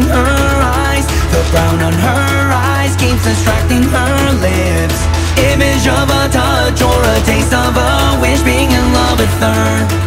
distracting her eyes. The brown on her eyes keeps distracting her lips. Image of a touch or a taste of a wish, being in love with her.